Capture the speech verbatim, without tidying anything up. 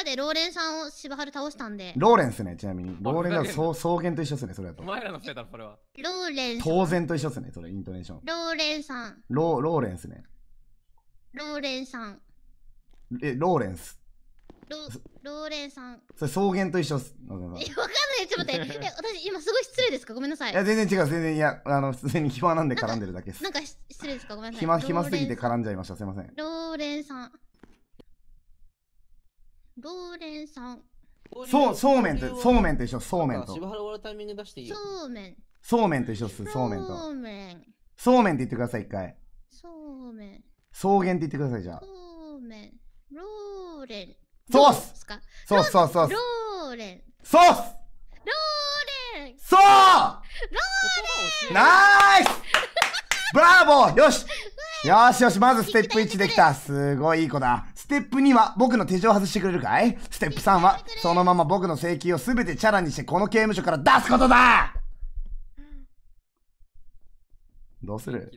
中でローレンさんを柴春倒したんで。ローレンっすね、ちなみに。ローレンが草原と一緒っすね、それだと。お前らの二人だろ、それは。ローレンさん。当然と一緒っすね、それ、イントネーション。ローレンさん。ロー、ローレンっすね。ローレンさん。え、ローレンス。ロローレンさん。それ草原と一緒っす。え、わかんない。ちょっと待って。え、私今すごい失礼ですか？ごめんなさい。いや、全然違う。全然、いや、あの、普通に暇なんで絡んでるだけです。なんか失礼ですか？ごめんなさい。暇、暇すぎて絡んじゃいました。すいません。ローレンさん。ローレンさん。そう、そうめんと、そうめんと一緒。そうめんと。そうめん。そうめんと一緒っす。そうめんと。そうめん。そうめんって言ってください、一回。そうめん。草原って言ってください、じゃあ。そうめん。ローレン。そうっす。そうそうそう。ローレン。そうっす。ローレン。そう。ローレン。ナイス。ブラボー。よし。よしよし。まずステップいちできた。すごいいい子だ。ステップには僕の手錠を外してくれるかい？ステップさんはそのまま僕の請求をすべてチャラにしてこの刑務所から出すことだ。どうする？